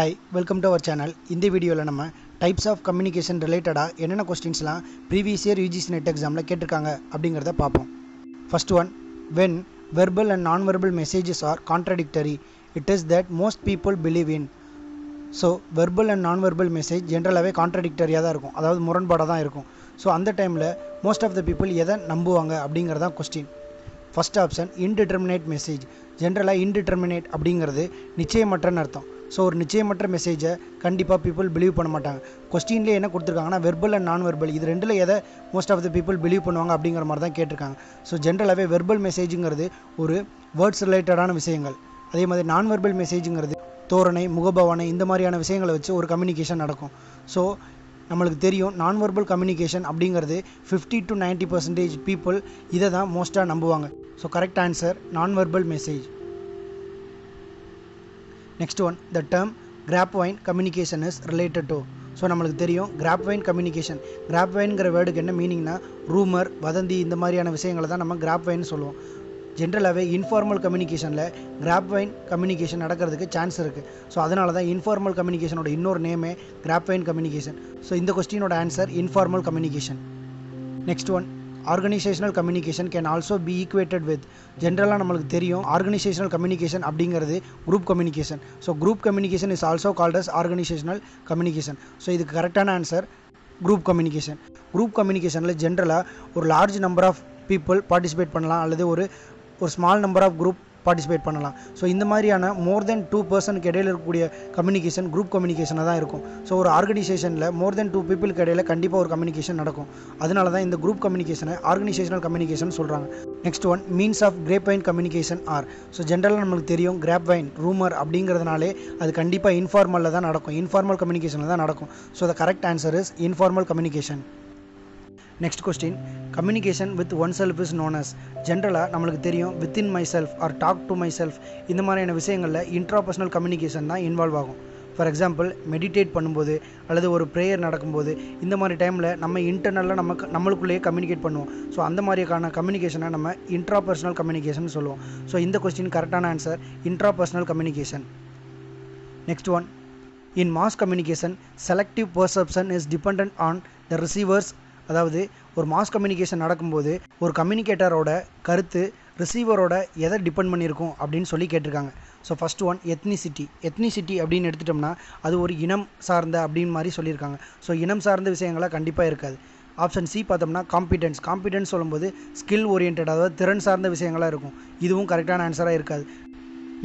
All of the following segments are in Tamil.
Hi, welcome to our channel. In this video, we will types of communication related questions previous year UGC NET exam la ketirukanga. First one, when verbal and non-verbal messages are contradictory, it is that most people believe in. So, verbal and non-verbal message generally contradictory ah da irukum, adhaavad muranpada da irukum. So, and the time la most of the people edha nambuvanga abdingiradha question. First option, indeterminate message. Generally indeterminate abdingiradhu nichayamatra artham. So ஒரு நிச்சயமற்ற மெசேஜை கண்டிப்பாக பீப்புள் பிலீவ் பண்ண மாட்டாங்க. கொஸ்டின்லேயே என்ன கொடுத்துருக்காங்கன்னா வெர்பல் அண்ட் நான் வெர்பல் இது ரெண்டில் எதை most of the people believe பண்ணுவாங்க அப்படிங்கிற மாதிரி தான் கேட்டிருக்காங்க. ஸோ ஜென்ரலாகவே வெர்பல் மெசேஜுங்கிறது ஒரு வேர்ட்ஸ் ரிலேட்டடான விஷயங்கள், அதே மாதிரி நான் வெர்பல் மெசேஜுங்கிறது தோரணை, முகபாவனை, இந்த மாதிரியான விஷயங்களை வச்சு ஒரு கம்யூனிகேஷன் நடக்கும். ஸோ நம்மளுக்கு தெரியும் நான் வெர்பல் கம்யூனிகேஷன் அப்படிங்கிறது 50 to 90% பீப்புள் இதை தான் மோஸ்ட்டாக நம்புவாங்க. So correct answer nonverbal message. Next one, the term grapevine communication is related to. So, namalukku theriyum grapevine communication. Grapevine gra word ku enna meaning na rumor, vadandi indha mariyana vishayangala dhaan nama grapevine nu solluvom. Generally informal communication la grapevine communication nadakradhukku chance irukku. So adanal dhaan informal communication oda innor name grapevine communication. So indha question oda answer informal communication. Next one, organizational communication can also be equated with. Generally namalukku theriyum organizational communication abdingiradhu group communication. So group communication is also called as organizational communication. So idhukku correct ana answer group communication. Group communication la generally or large number of people participate pannalam alladhu or small number of group participate pannalam. So indha mariyana more than 2% kedaiyila irukkudiya communication group communication ah da irukum. So or organization la more than 2 people kedaiyila kandipa or communication nadakum, adanal da indha group communication organizational communication solranga. Next one, means of grapevine communication are. So generally namakku theriyum grapevine rumor abdingiradhanaley adu kandipa informal la da nadakum, informal communication la da nadakum. So the correct answer is informal communication. Next question, communication with oneself is known as. Generally namakku theriyum within myself or talk to myself indha mariyana vishayangalla intrapersonal communication da involve agum. For example, meditate பண்ணும்போது அல்லது ஒரு prayer நடக்கும்போது இந்த மாதிரி டைமில் நம்ம இன்டர்னலாக நம்மளுக்குள்ளேயே கம்யூனிகேட் பண்ணுவோம். ஸோ அந்த மாதிரியான கம்யூனிகேஷனை நம்ம இன்ட்ராபர்சனல் கம்யூனிகேஷன் சொல்லுவோம். ஸோ இந்த கொஸ்டின் கரெக்டான answer intrapersonal communication. Next one, in mass communication selective perception is depend on the receivers. அதாவது ஒரு மாஸ் கம்யூனிகேஷன் நடக்கும்போது ஒரு கம்யூனிகேட்டரோட கருத்து ரிசீவரோட எதை டிபெண்ட் பண்ணியிருக்கும் அப்படின்னு சொல்லி கேட்டிருக்காங்க. So first one, ethnicity. Ethnicity அப்படின்னு எடுத்துட்டோம்னா அது ஒரு இனம் சார்ந்த அப்படின்னு மாதிரி சொல்லியிருக்காங்க. ஸோ இனம் சார்ந்த விஷயங்களாக கண்டிப்பாக இருக்காது. ஆப்ஷன் சி பார்த்தோம்னா காம்பிடென்ஸ். காம்பிடென்ஸ் சொல்லும்போது ஸ்கில் ஓரியன்டாக அதாவது திறன் சார்ந்த விஷயங்களாக இருக்கும். இதுவும் கரெக்டான ஆன்சராக இருக்காது.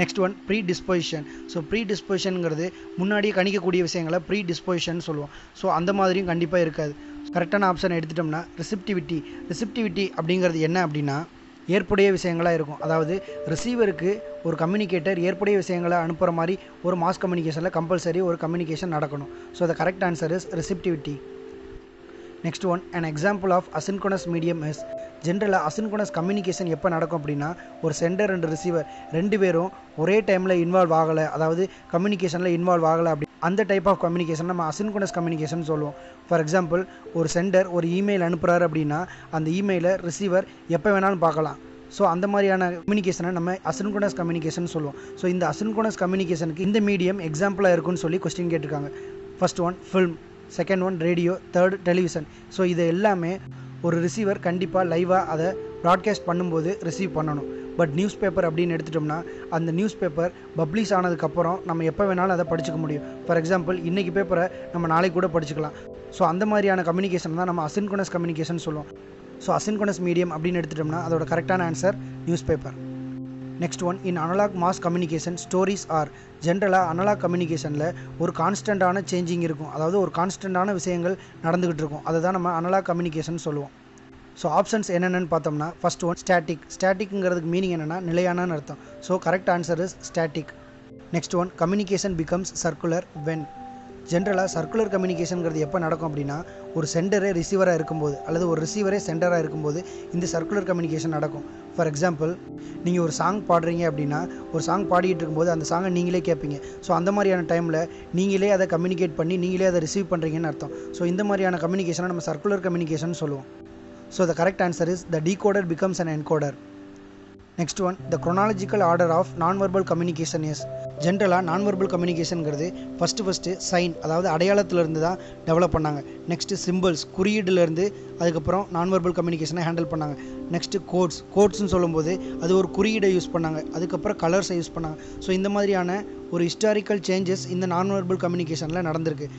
Next one, predisposition. So ப்ரீ டிஸ்பொசிஷனுங்கிறது முன்னாடியே கணிக்கக்கூடிய விஷயங்களை ப்ரீ டிஸ்பொசிஷன் சொல்லுவோம். ஸோ அந்த மாதிரியும் கண்டிப்பாக இருக்காது. கரெக்டான ஆப்ஷன் எடுத்துட்டோம்னா ரிசெப்டிவிட்டி. ரிசெப்டிவிட்டி அப்படிங்கிறது என்ன அப்படின்னா ஏற்புடைய விஷயங்களாக இருக்கும். அதாவது ரிசீவருக்கு ஒரு கம்யூனிகேட்டர் ஏற்புடைய விஷயங்களை அனுப்புகிற மாதிரி ஒரு மாஸ் கம்யூனிகேஷனில் கம்பல்சரி ஒரு கம்யூனிகேஷன் நடக்கணும். So the correct answer is receptivity. Next one, an example of asynchronous medium is. ஜென்ரலாக asynchronous கம்யூனிகேஷன் எப்போ நடக்கும் அப்படின்னா ஒரு சென்டர் அண்ட் ரிசீவர் ரெண்டு பேரும் ஒரே டைமில் இன்வால்வ் ஆகலை, அதாவது கம்யூனிகேஷனில் இன்வால்வ் ஆகலை அப்படி அந்த டைப் ஆஃப் கம்யூனிகேஷன் நம்ம asynchronous கம்யூனிகேஷன் சொல்லுவோம். ஃபார் எக்ஸாம்பிள் ஒரு சென்டர் ஒரு இமெயில் அனுப்புகிறாரு அப்படின்னா அந்த இமெயிலை ரிசீவர் எப்போ வேணாலும் பார்க்கலாம். ஸோ அந்த மாதிரியான கம்யூனிகேஷனை நம்ம asynchronous கம்யூனிகேஷன் சொல்லுவோம். ஸோ இந்த asynchronous கம்யூனிகேஷனுக்கு இந்த மீடியம் எக்ஸாம்பிளாக இருக்குன்னு சொல்லி கொஸ்டின் கேட்டிருக்காங்க. First one film, second one radio, third television. So இது எல்லாமே ஒரு ரிசீவர் கண்டிப்பாக லைவாக அதை ப்ராட்காஸ்ட் பண்ணும்போது ரிசீவ் பண்ணணும். பட் நியூஸ் பேப்பர் அப்படின்னு எடுத்துட்டோம்னா அந்த நியூஸ் பேப்பர் பப்ளிஷ் ஆனதுக்கப்புறம் நம்ம எப்போ வேணாலும் அதை படிச்சுக்க முடியும். ஃபார் எக்ஸாம்பிள் இன்றைக்கி பேப்பரை நம்ம நாளைக்கு கூட படிச்சுக்கலாம். ஸோ அந்த மாதிரியான கம்யூனிகேஷன் தான் நம்ம asynchronous கம்யூனிகேஷன் சொல்லுவோம். ஸோ asynchronous மீடியம் அப்படின்னு எடுத்துட்டோம்னா அதோட கரெக்டான answer newspaper. Next one, in analogue mass communication stories are. ஜென்ரலாக அனலாக் கம்யூனிகேஷனில் ஒரு கான்ஸ்டண்ட்டான சேஞ்சிங் இருக்கும், அதாவது ஒரு கான்ஸ்டண்ட்டான விஷயங்கள் நடந்துக்கிட்டு இருக்கும். அதை தான் நம்ம அனலாக் கம்யூனிகேஷன் சொல்லுவோம். ஸோ ஆப்ஷன்ஸ் என்னென்னு பார்த்தோம்னா ஃபஸ்ட் ஒன் ஸ்டாட்டிக். ஸ்டாட்டிக்குங்கிறதுக்கு மீனிங் என்னென்னா நிலையானன்னு அர்த்தம். So correct answer is static. Next one, communication becomes circular when. ஜென்ரலாக சர்க்குலர் கம்யூனிகேஷனுங்கிறது எப்போ நடக்கும் அப்படின்னா ஒரு சென்டரே ரிசீவராக இருக்கும்போது அல்லது ஒரு ரிசீவரே சென்டராக இருக்கும்போது இந்த சர்க்குலர் கம்யூனிகேஷன் நடக்கும். ஃபார் எக்ஸாம்பிள் நீங்கள் ஒரு சாங் பாடுறீங்க அப்படின்னா ஒரு சாங் பாடிட்டு இருக்கும்போது அந்த சாங்கை நீங்களே கேட்பீங்க. ஸோ அந்த மாதிரியான டைமில் நீங்களே அதை கம்யூனிகேட் பண்ணி நீங்களே அதை ரிசீவ் பண்ணுறீங்கன்னு அர்த்தம். ஸோ இந்த மாதிரியான கம்யூனிகேஷனை நம்ம சர்க்குலர் கம்யூனிகேஷன் சொல்லுவோம். So the correct answer is the decoder becomes an encoder. Next one, the chronological order of நான் verbal communication is. Generally, non-verbal communication first sign, அதாவது அடையாளத்துல இருந்து தான் டெவலப் பண்ணாங்க. நெக்ஸ்ட் சிம்பிள்ஸ், குறியீடுல இருந்து அதுக்கப்புறம் non-verbal communication-ஐ ஹேண்டில் பண்ணாங்க. நெக்ஸ்ட் கோட்ஸ், கோட்ஸ்னு சொல்லும்போது அது ஒரு குறியீடை யூஸ் பண்ணாங்க. அதுக்கப்புறம் கலர்ஸை யூஸ் பண்ணாங்க. ஸோ இந்த மாதிரியான ஒரு historical changes இந்த non-verbal communication-ல நடந்திருக்கு.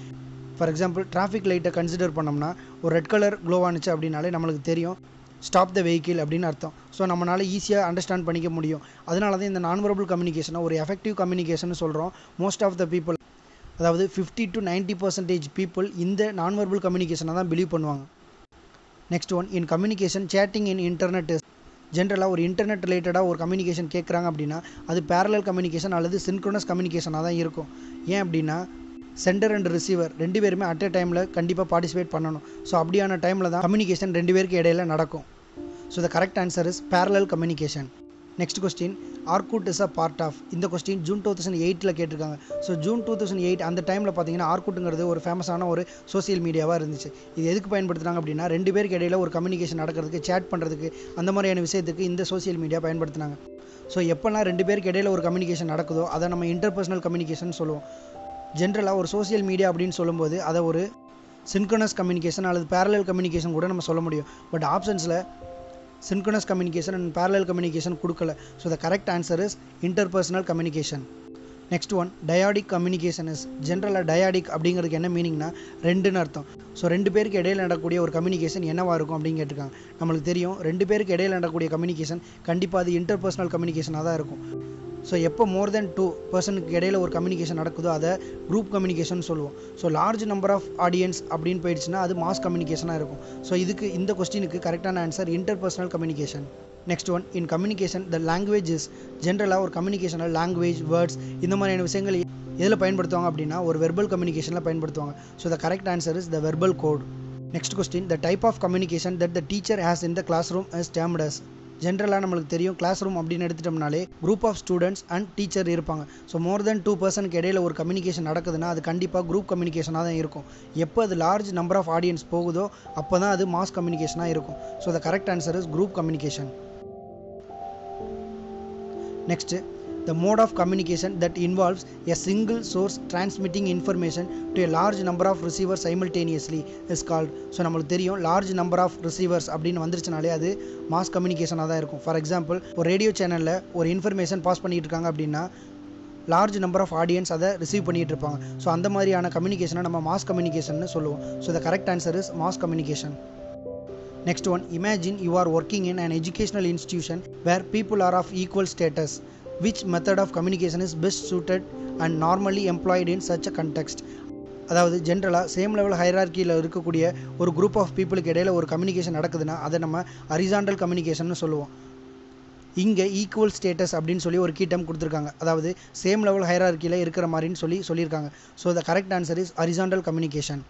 For example, traffic light-ஐ consider பண்ணோம்னா ஒரு ரெட் கலர் glow ஆனிச்சு அப்படினாலே நமக்கு தெரியும் stop the vehicle அப்படினு அர்த்தம். ஸோ நம்மளால ஈஸியாக அண்டர்ஸ்டாண்ட் பண்ணிக்க முடியும். அதனால தான் இந்த non-verbal communication ஒரு எஃபெக்டிவ் கம்யூனிகேஷன் சொல்கிறோம். மோஸ்ட் ஆஃப் த பீப்புள், அதாவது 50 to 90% பீப்புள் இந்த non-verbal கம்யூனிகேஷனை தான் பிலீவ் பண்ணுவாங்க. Next one, in communication chatting in internet. ஜென்ரலாக ஒரு இன்டர்நெட் ரிலேட்டடாக ஒரு கம்யூனிகேஷன் கேட்குறாங்க அப்படின்னா அது பேரலல் கம்யூனிகேஷன் அல்லது சின்க்ரோனஸ் கம்யூனிகேஷனாக தான் இருக்கும். ஏன் அப்படின்னா சென்டர் அண்ட் ரிசீவர் ரெண்டு பேருமே அட் எ டைமில் கண்டிப்பாக பார்ட்டிசிபேட் பண்ணணும். ஸோ அப்படியான டைமில் தான் கம்யூனிகேஷன் ரெண்டு பேருக்கு இடையில நடக்கும். So the correct answer is parallel communication. Next question, Orkut is a part of. இந்த கொஸ்டின் ஜூன் 2008 கேட்டிருக்காங்க. ஸோ ஜூன் 2008 அந்த டைமில் பார்த்தீங்கன்னா ஆர்கூட்டுங்கிறது ஒரு ஃபேமஸான ஒரு சோசியல் மீடியாவாக இருந்துச்சு. இது எதுக்கு பயன்படுத்துனாங்க அப்படின்னா ரெண்டு பேருக்கு இடையில ஒரு கம்யூனிகேஷன் நடக்கிறதுக்கு, சேட் பண்ணுறதுக்கு, அந்த மாதிரியான விஷயத்துக்கு இந்த சோசியல் மீடியா பயன்படுத்தினாங்க. ஸோ எப்போல்லாம் ரெண்டு பேருக்கு இடையில ஒரு கம்யூனிகேஷன் நடக்குதோ அதை நம்ம இன்டர்பர்சனல் கம்யூனிகேஷன் சொல்லுவோம். ஜென்ரலாக ஒரு சோசியல் மீடியா அப்படின்னு சொல்லும்போது அதை ஒரு சின்க்ரோனஸ் கம்யூனிகேஷன் அல்லது பேரலல் கம்யூனிகேஷன் கூட நம்ம சொல்ல முடியும். பட் ஆப்ஷன்ஸில் synchronous communication and parallel communication kudukala. So the correct answer is interpersonal communication. Next one, dyadic communication is. Generally dyadic அப்படிங்கிறதுக்கு என்ன மீனிங்னா ரெண்டுன்னு அர்த்தம். ஸோ ரெண்டு பேருக்கு இடையில் நடக்கக்கூடிய ஒரு கம்யூனிகேஷன் என்னவாக இருக்கும் அப்படின்னு கேட்டிருக்காங்க. நம்மளுக்கு தெரியும் ரெண்டு பேருக்கு இடையில் நடக்கக்கூடிய கம்யூனிகேஷன் கண்டிப்பாக அது இன்டர்பர்சனல் கம்யூனிகேஷனாக தான் இருக்கும். ஸோ எப்போ மோர் தென் 2 பர்சனுக்கு இடையில் ஒரு கம்யூனிகேஷன் நடக்குதோ அதை குரூப் கம்யூனிகேஷன் சொல்லுவோம். So large number of audience அப்படின்னு போயிடுச்சுன்னா அது மாஸ் கம்யூனிகேஷனாக இருக்கும். ஸோ இதுக்கு இந்த கொஸ்டினுக்கு கரெக்டான answer interpersonal communication. Next one, in communication the languages. ஜென்ரலாக ஒரு கம்யூனிகேஷனில் லாங்குவேஜ், வேர்ட்ஸ் இந்த மாதிரியான விஷயங்கள் எதில் பயன்படுத்துவாங்க அப்படின்னா ஒரு வெர்பல் கம்யூனிகேஷனில் பயன்படுத்துவாங்க. So the correct answer is the verbal code. Next question, the type of communication that the teacher has in the classroom is termed as. ஜென்ரலாக நம்மளுக்கு தெரியும் கிளாஸ் ரூம் அப்படின்னு எடுத்துட்டோம்னாலே group of students and teacher இருப்பாங்க. ஸோ மோர் தென் 2 பர்சனுக்கு இடையில ஒரு கம்யூனிகேஷன் நடக்குதுன்னா அது கண்டிப்பாக குரூப் கம்யூனிகேஷனாக தான் இருக்கும். எப்போ அது லார்ஜ் நம்பர் ஆஃப் ஆடியன்ஸ் போகுதோ அப்போ தான் அது மாஸ் கம்யூனிகேஷனாக இருக்கும். So the correct answer is group communication. Next, the mode of communication that involves a single source transmitting information to a large number of receiver simultaneously is called. So நம்மளுக்கு தெரியும் லார்ஜ் நம்பர் ஆஃப் ரிசீவர்ஸ் அப்படின்னு வந்துருச்சுனாலே அது மாஸ் கம்யூனிகேஷனாக தான் இருக்கும். ஃபார் எக்ஸாம்பிள் ஒரு ரேடியோ சேனலில் ஒரு இன்ஃபர்மேஷன் பாஸ் பண்ணிகிட்டு இருக்காங்க அப்படின்னா லார்ஜ் நம்பர் ஆஃப் ஆடியன்ஸ் அதை ரிசீவ் பண்ணிகிட்டு இருப்பாங்க. ஸோ அந்த மாதிரியான கம்யூனிகேஷனை நம்ம மாஸ் கம்யூனிகேஷன் சொல்லுவோம். So the correct answer is mass communication. Next one, imagine you are working in an educational institution where people are of equal status. Which method of communication is best suited and normally employed in such a context? அதாவது ஜென்ரலாக சேம் லெவல் ஹைரார்கியில் இருக்கக்கூடிய ஒரு குரூப் ஆஃப் பீப்புளுக்கு இடையில ஒரு கம்யூனிகேஷன் நடக்குதுன்னா அதை நம்ம ஹரிசாண்டல் கம்யூனிகேஷன் சொல்லுவோம். இங்கே ஈக்குவல் ஸ்டேட்டஸ் அப்படின்னு சொல்லி ஒரு கீ டேர்ம் கொடுத்துருக்காங்க. அதாவது சேம் லெவல் ஹைரார்கியில் இருக்கிற மாதிரின்னு சொல்லியிருக்காங்க. So the correct answer is horizontal communication.